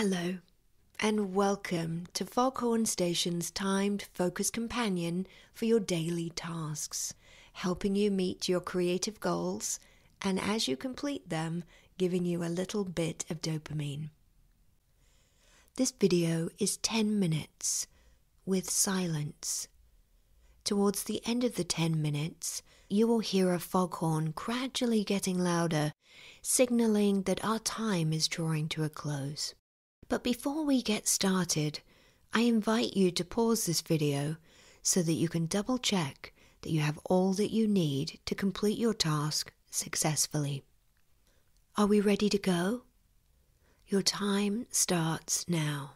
Hello, and welcome to Foghorn Station's timed focus companion for your daily tasks, helping you meet your creative goals and, as you complete them, giving you a little bit of dopamine. This video is 10 minutes with silence. Towards the end of the 10 minutes, you will hear a foghorn gradually getting louder, signaling that our time is drawing to a close. But before we get started, I invite you to pause this video so that you can double check that you have all that you need to complete your task successfully. Are we ready to go? Your time starts now.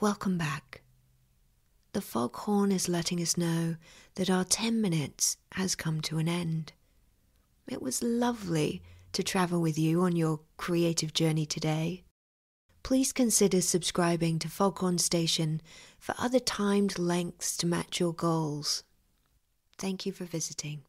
Welcome back. The foghorn is letting us know that our 10 minutes has come to an end. It was lovely to travel with you on your creative journey today. Please consider subscribing to Foghorn Station for other timed lengths to match your goals. Thank you for visiting.